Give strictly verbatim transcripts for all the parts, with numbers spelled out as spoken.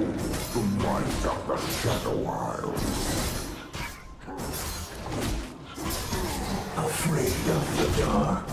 forth the might of the Shadow Isles. Afraid of the dark.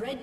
Red